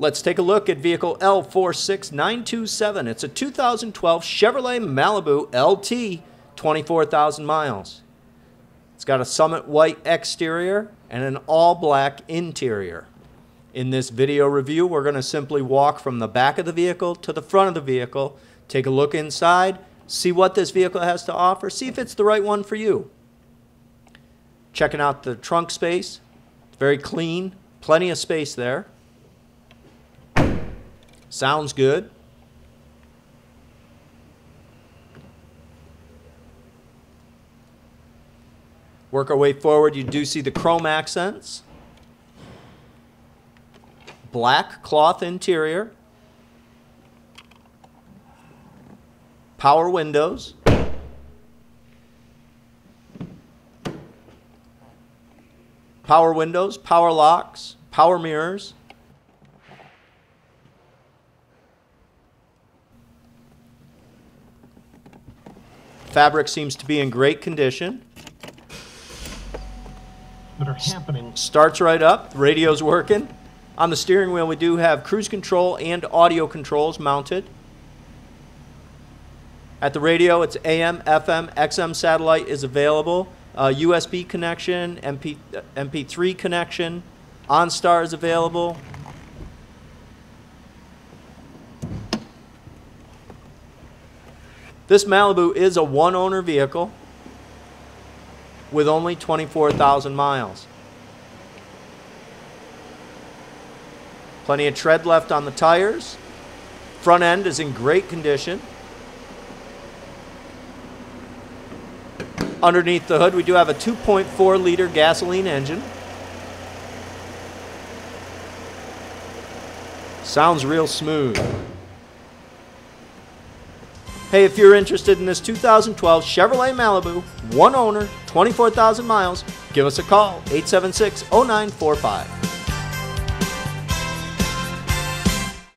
Let's take a look at vehicle L46927. It's a 2012 Chevrolet Malibu LT, 24,000 miles. It's got a Summit White exterior and an all-black interior. In this video review, we're going to simply walk from the back of the vehicle to the front of the vehicle, take a look inside, see what this vehicle has to offer, see if it's the right one for you. Checking out the trunk space, very clean, plenty of space there. Sounds good. Work our way forward, you do see the chrome accents. Black cloth interior. Power windows. Power windows, power locks, power mirrors. Fabric seems to be in great condition. That are happening. Starts right up, the radio's working. On the steering wheel, we do have cruise control and audio controls mounted. At the radio, it's AM, FM, XM satellite is available. USB connection, MP3 connection, OnStar is available. This Malibu is a one-owner vehicle with only 24,000 miles. Plenty of tread left on the tires. Front end is in great condition. Underneath the hood, we do have a 2.4-liter gasoline engine. Sounds real smooth. Hey, if you're interested in this 2012 Chevrolet Malibu, one owner, 24,000 miles, give us a call, 876-0945.